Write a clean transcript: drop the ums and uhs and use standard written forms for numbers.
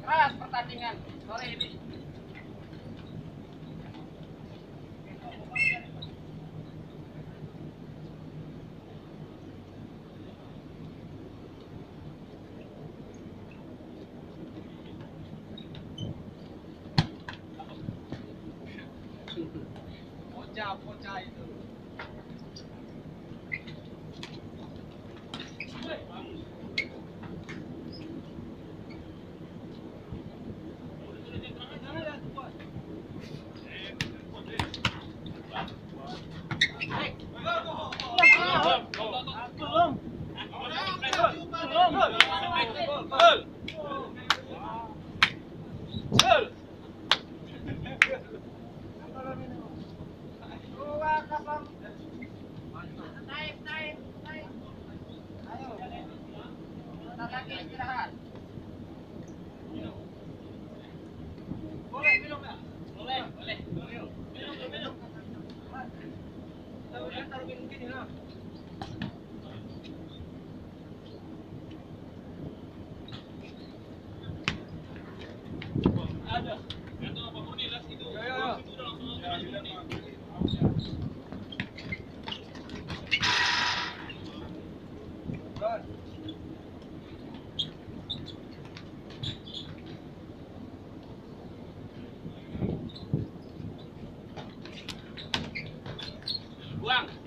Keras pertandingan sore ini. Bocah itu. Buang.